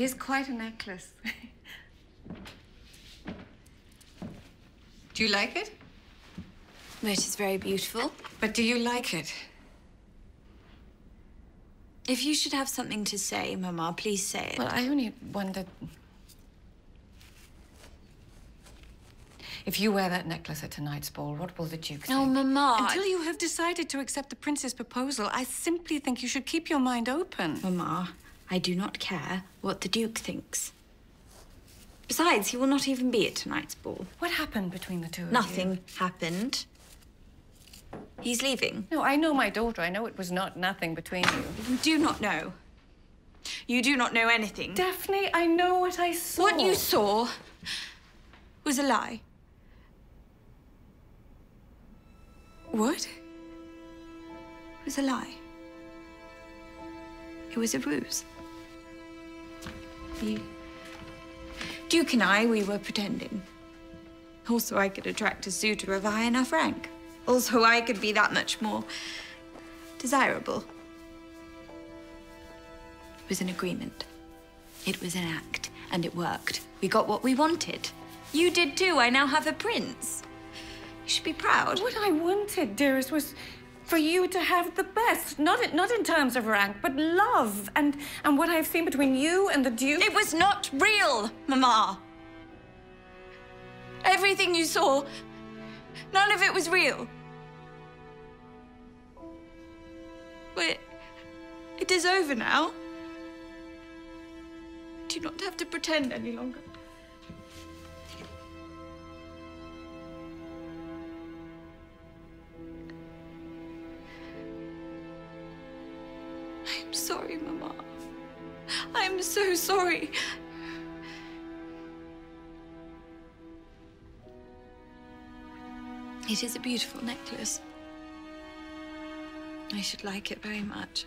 It is quite a necklace. Do you like it? It is very beautiful. But do you like it? If you should have something to say, Mama, please say it. Well, I only wondered... If you wear that necklace at tonight's ball, what will the Duke say? Oh, Mama... Until you have decided to accept the Prince's proposal, I simply think you should keep your mind open. Mama, I do not care what the Duke thinks. Besides, he will not even be at tonight's ball. What happened between the two of you? Nothing happened. He's leaving. No, I know my daughter. I know it was not nothing between you. You do not know. You do not know anything. Daphne, I know what I saw. What you saw was a lie. What? It was a lie. It was a ruse. Duke and I, we were pretending. Also, I could attract a suitor of high enough rank. Also, I could be that much more desirable. It was an agreement. It was an act, and it worked. We got what we wanted. You did too. I now have a prince. You should be proud. What I wanted, dearest, was for you to have the best. Not in terms of rank, but love. And what I've seen between you and the Duke... It was not real, Mama. Everything you saw, none of it was real. But it is over now. Do not have to pretend any longer. I'm sorry, Mama. I'm so sorry. It is a beautiful necklace. I should like it very much.